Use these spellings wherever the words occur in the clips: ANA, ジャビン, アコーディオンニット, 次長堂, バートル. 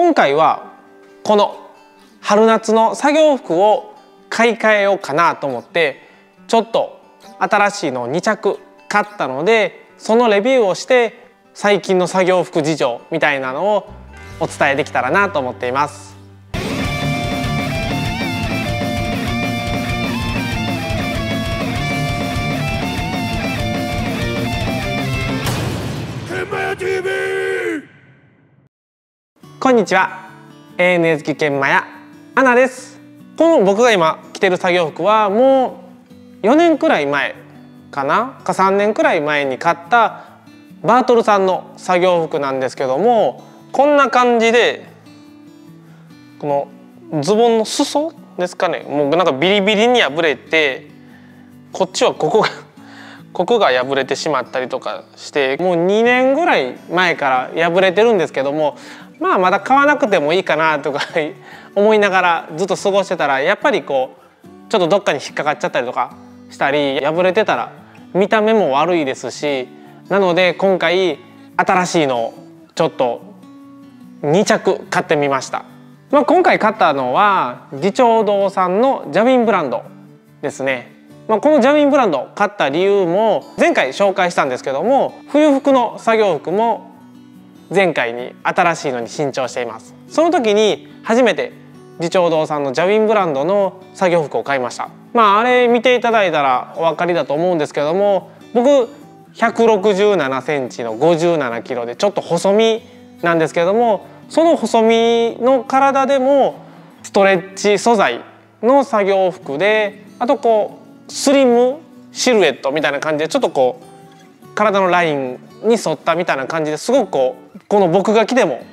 今回はこの春夏の作業服を買い替えようかなと思って、ちょっと新しいのを2着買ったので、そのレビューをして最近の作業服事情みたいなのをお伝えできたらなと思っています。こんにちは、 ANA 好き研磨屋 ANA です。この僕が今着てる作業服はもう4年くらい前かな、3年くらい前に買ったバートルさんの作業服なんですけども、こんな感じでこのズボンの裾ですかね、もうなんかビリビリに破れて、こっちはここが破れてしまったりとかして、もう2年ぐらい前から破れてるんですけども、まあまだ買わなくてもいいかなとか思いながらずっと過ごしてたら、やっぱりこうちょっとどっかに引っかかっちゃったりとかしたり、破れてたら見た目も悪いですし。なので今回新しいのをちょっと2着買ってみました。まあ、今回買ったのは次長堂さんのジャビンブランドですね。まあ、このジャビンブランド買った理由も前回紹介したんですけども、冬服の作業服も前回に新しいのに新調しています。その時に初めて次長堂さんのジャビンブランドの作業服を買いました。まあ、あれ見ていただいたらお分かりだと思うんですけども、僕167センチの57キロでちょっと細身なんですけれども、その細身の体でもストレッチ素材の作業服で、あとこうスリムシルエットみたいな感じで、ちょっとこう体のラインに沿ったみたいな感じで、すごくこうこの僕が着ても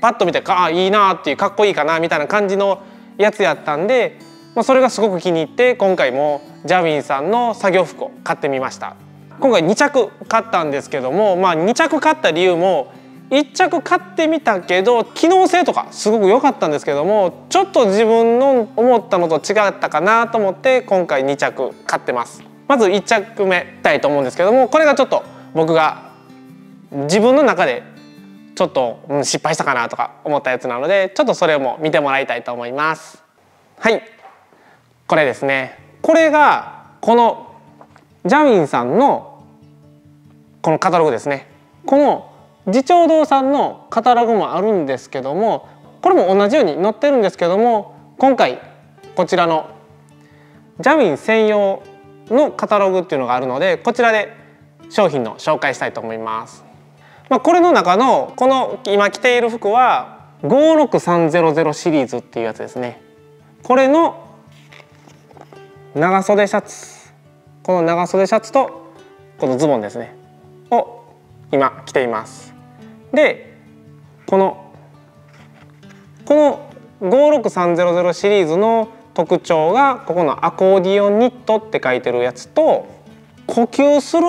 パッと見て、ああいいなっていう、かっこいいかなみたいな感じのやつやったんで、まあ、それがすごく気に入って、今回もジャビンさんの作業服を買ってみました。今回2着買ったんですけども、まあ、2着買った理由も1着買ってみたけど機能性とかすごく良かったんですけども、ちょっと自分の思ったのと違ったかなと思って今回2着買ってます。まず1着目いきたいと思うんですけども、これがちょっと僕が自分の中でちょっと、失敗したかなとか思ったやつなので、ちょっとそれも見てもらいたいと思います。はい、これですね。これがこのジャビンさんのこのカタログですね。この次長堂さんのカタログもあるんですけども、これも同じように載ってるんですけども、今回こちらのジャビン専用のカタログっていうのがあるので、こちらで商品の紹介したいと思います。まあ、これの中のこの今着ている服は56300シリーズっていうやつですね。これの長袖シャツ、この長袖シャツとこのズボンですねを今着ています。でこの56300シリーズの特徴が、ここのアコーディオンニットって書いてるやつと、呼吸する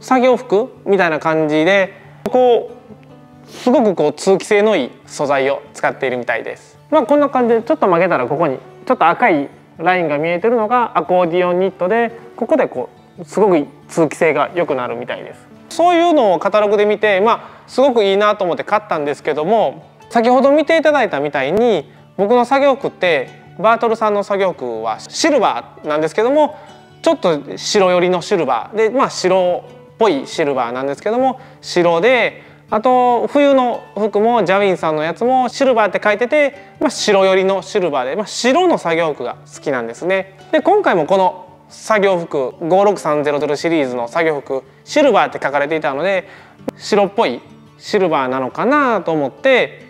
作業服みたいな感じで、こうすごくこう通気性のいい素材を使っているみたいです。まあ、こんな感じでちょっと曲げたら、ここにちょっと赤いラインが見えてるのがアコーディオンニットで、ここでこうすごく通気性が良くなるみたいです。そういうのをカタログで見て、まあ、すごくいいなと思って買ったんですけども、先ほど見ていただいたみたいに僕の作業服って、バートルさんの作業服はシルバーなんですけども、ちょっと白寄りのシルバーで、まあ白っぽいシルバーなんですけども白で、あと冬の服もジャビンさんのやつもシルバーって書いてて、まあ、白寄りのシルバーで、まあ、白の作業服が好きなんですね。で今回もこの作業服56300シリーズの作業服シルバーって書かれていたので、白っぽいシルバーなのかなと思って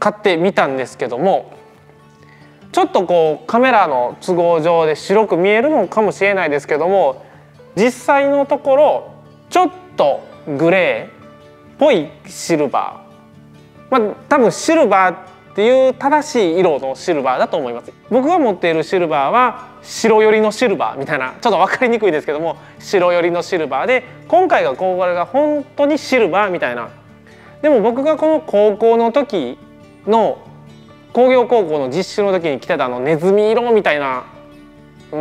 買ってみたんですけども、ちょっとこうカメラの都合上で白く見えるのかもしれないですけども、実際のところちょっとグレーっぽいシルバー、まあ多分シルバーっていう正しい色のシルバーだと思います。僕が持っているシルバーは白寄りのシルバーみたいな、ちょっと分かりにくいですけども白寄りのシルバーで、今回がこれが本当にシルバーみたいな。でも僕がこの高校の時の工業高校の実習の時に着てたネズミ色みたいな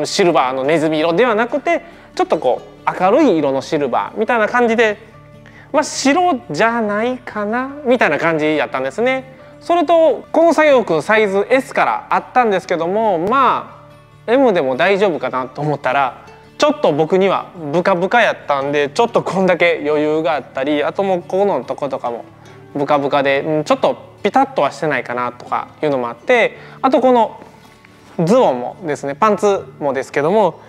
シルバーのネズミ色ではなくて、ちょっとこう明るい色のシルバーみたいな感じで、まあ白じゃないかなみたいな感じやったんですね。それとこの作業服サイズ S からあったんですけども、まあ M でも大丈夫かなと思ったらちょっと僕にはブカブカやったんで、ちょっとこんだけ余裕があったり、あともうここのとことかもブカブカでちょっとピタッとはしてないかなとかいうのもあって、あとこのズボンもですね、パンツもですけども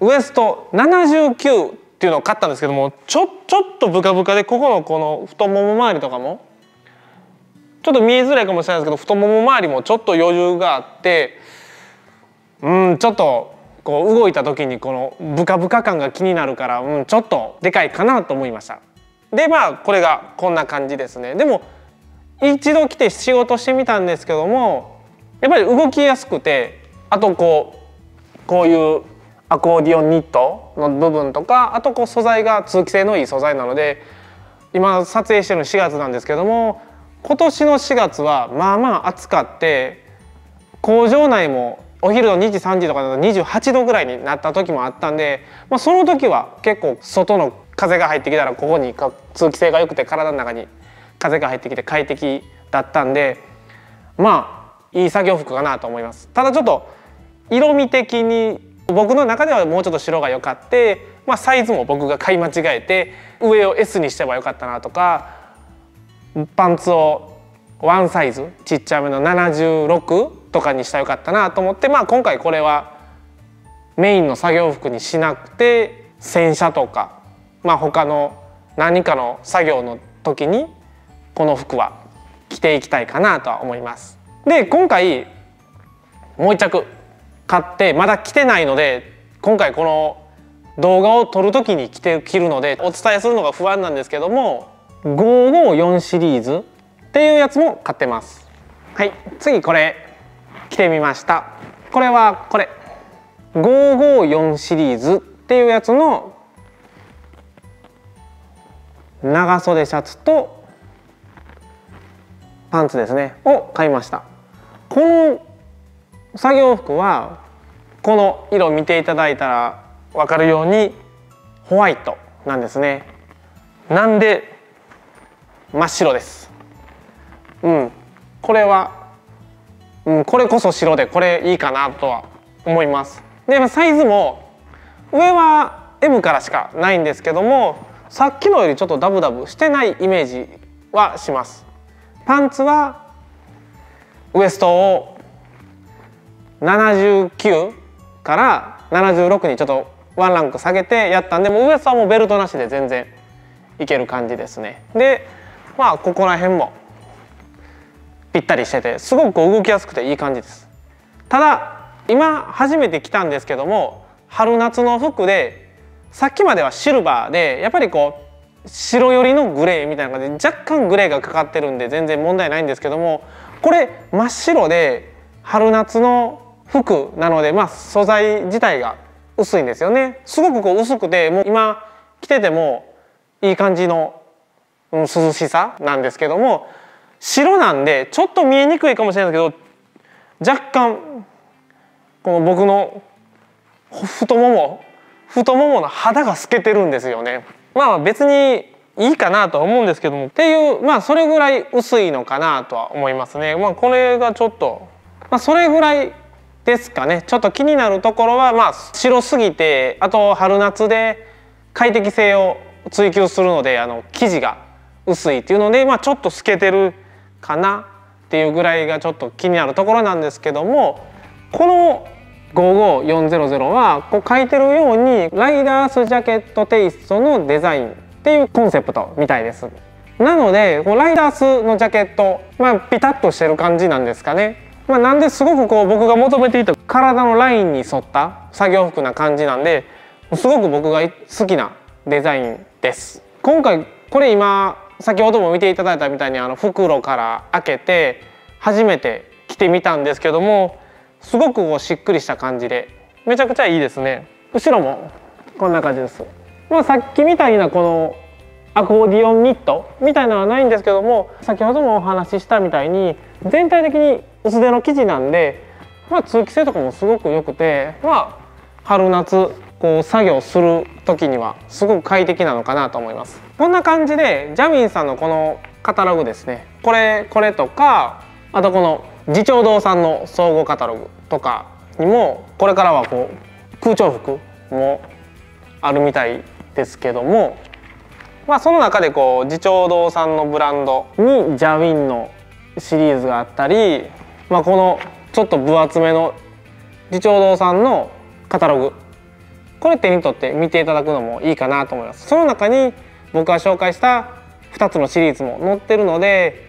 ウエスト79っていうのを買ったんですけども、ちょっとブカブカでここのこの太もも周りとかもちょっと見えづらいかもしれないですけど、太もも周りもちょっと余裕があって、ちょっとこう動いた時にこのブカブカ感が気になるから、ちょっとでかいかなと思いました。でまあこれがこんな感じですね。でも一度来て仕事してみたんですけども、やっぱり動きやすくて、あとこういうアコーディオンニットの部分とか、あとこう素材が通気性のいい素材なので、今撮影してるの4月なんですけども、今年の4月はまあまあ暑かって、工場内もお昼の2時3時とかだと28度ぐらいになった時もあったんで、まあ、その時は結構外の風が入ってきたらここに通気性が良くて体の中に風が入ってきて快適だったんで、まあいい作業服かなと思います。ただちょっと色味的に僕の中ではもうちょっと白が良かって、まあサイズも僕が買い間違えて上を S にしてば良かったなとか、パンツをワンサイズちっちゃめの76とかにしたら良かったなと思って、まあ今回これはメインの作業服にしなくて、洗車とかまあ他の何かの作業の時にこの服は着ていきたいかなとは思います。で今回もう1着買って、まだ着てないので、今回この動画を撮る時に着るのでお伝えするのが不安なんですけども、554シリーズっていうやつも買ってます。はい、次これ着てみました。これはこれ554シリーズっていうやつの長袖シャツとパンツですねを買いました。この作業服はこの色見ていただいたら分かるようにホワイトなんですね。なんで真っ白です。これは、これこそ白でこれいいかなとは思います。でサイズも上は M からしかないんですけども、さっきのよりちょっとダブダブしてないイメージはします。パンツはウエストを79から76にちょっとワンランク下げてやったんで、もうウエストはもうベルトなしで全然いける感じですね。でまあここら辺もぴったりしてて、すごく動きやすくていい感じです。ただ今初めて来たんですけども、春夏の服でさっきまではシルバーで、やっぱりこう白寄りのグレーみたいな感じで若干グレーがかかってるんで全然問題ないんですけども、これ真っ白で春夏の服なので、まあ素材自体が薄いんですよね。すごくこう薄くて、もう今着ててもいい感じの涼しさなんですけども、白なんでちょっと見えにくいかもしれないですけど、若干この僕の太ももの肌が透けてるんですよね。まあ別にいいかなとは思うんですけどもっていう、まあそれぐらい薄いのかなとは思いますね。まあこれがちょっと、まあそれぐらいですかね。ちょっと気になるところは、まあ白すぎて、あと春夏で快適性を追求するので、生地が薄いっていうので、まあちょっと透けてるかなっていうぐらいがちょっと気になるところなんですけども、この55400はこう書いてるようにライダースジャケットテイストのデザインっていうコンセプトみたいです。なのでこうライダースのジャケット、まあピタッとしてる感じなんですかね。まあなんですごくこう僕が求めていた体のラインに沿った作業服な感じなんで、すごく僕が好きなデザインです。今回これ今先ほども見ていただいたみたいに袋から開けて初めて着てみたんですけども、すごくこうしっくりした感じでめちゃくちゃいいですね。後ろもこんな感じです。まあさっきみたいなこのアコーディオンニットみたいなのはないんですけども、先ほどもお話ししたみたいに全体的に薄手の生地なんで、まあ、通気性とかもすごく良くて、まあ、春夏こう作業する時にはすごく快適なのかなと思います。こんな感じでジャミンさんのこのカタログですね。これとか、あとこの次長堂さんの総合カタログとかにもこれからはこう空調服もあるみたいですけども、まあその中でこう次長堂さんのブランドにジャウィンのシリーズがあったり、まあ、このちょっと分厚めの次長堂さんのカタログ、これ手に取って見ていただくのもいいかなと思います。その中に僕が紹介した2つのシリーズも載ってるので、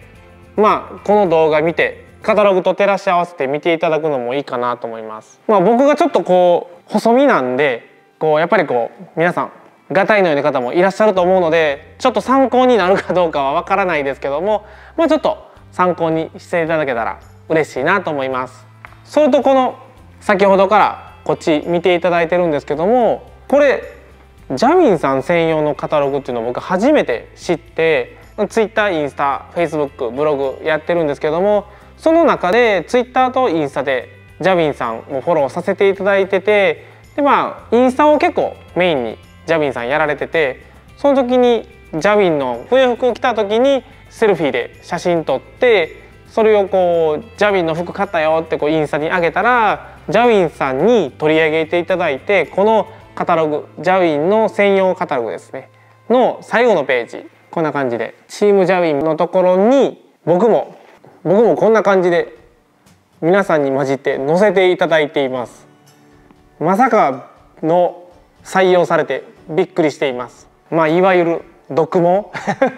まあこの動画見てカタログと照らし合わせて見ていただくのもいいかなと思います。まあ僕がちょっとこう細身なんで、こうやっぱりこう皆さんガタイのような方もいらっしゃると思うので、ちょっと参考になるかどうかはわからないですけども、まあちょっと参考にしていただけたら嬉しいなと思います。それとこの先ほどからこっち見ていただいてるんですけども、これジャウィンさん専用のカタログっていうのを僕初めて知って、 Twitter、インスタ、Facebook、ブログやってるんですけども、その中で Twitter とインスタでジャウィンさんをフォローさせていただいてて、でまあインスタを結構メインにジャウィンさんやられてて、その時にジャウィンの冬服を着た時にセルフィーで写真撮って、それをこうジャウィンの服買ったよってこうインスタに上げたら、ジャウィンさんに取り上げていただいて、このカタログ、ジャウィンの専用カタログですねの最後のページ、こんな感じでチームジャウィンのところに僕もこんな感じで皆さんに混じって載せていただいています。まさかの採用されてびっくりしています。まあいわゆる読毛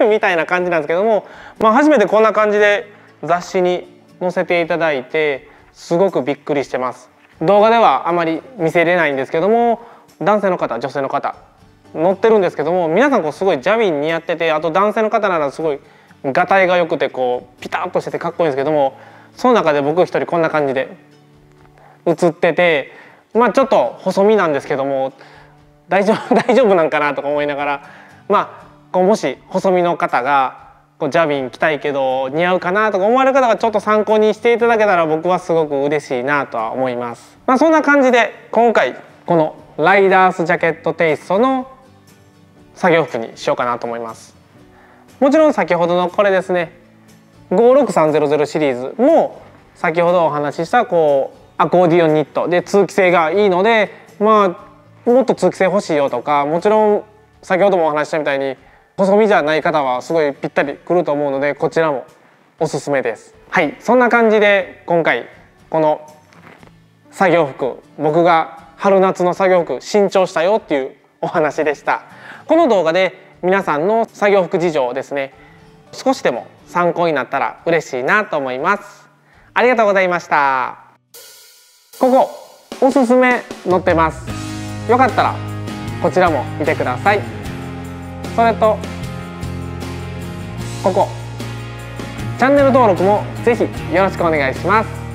みたいな感じなんですけども、まあ、初めてこんな感じで雑誌に載せていただいてすごくびっくりしてます。動画ではあまり見せれないんですけども、男性の方、女性の方載ってるんですけども、皆さんこうすごいジャウィン似合ってて、あと男性の方ならすごいガタイが良くてこうピタッとしててかっこいいんですけども、その中で僕一人こんな感じで写ってて、まあちょっと細身なんですけども大丈夫なんかなとか思いながら、まあこうもし細身の方がこうジャウィン着たいけど似合うかなとか思われる方がちょっと参考にしていただけたら僕はすごく嬉しいなとは思います。まあそんな感じで今回このライダースジャケットテイストの作業服にしようかなと思います。もちろん先ほどのこれですね56300シリーズも先ほどお話ししたこうアコーディオンニットで通気性がいいので、まあもっと通気性欲しいよとか、もちろん先ほどもお話ししたみたいに細身じゃない方はすごいぴったりくると思うので、こちらもおすすめです。はい、そんな感じで今回この作業服、僕が春夏の作業服新調したよっていうお話でした。この動画で皆さんの作業服事情ですね、少しでも参考になったら嬉しいなと思います。ありがとうございました。ここおすすめ載ってます。よかったらこちらも見てください。それとここチャンネル登録もぜひよろしくお願いします。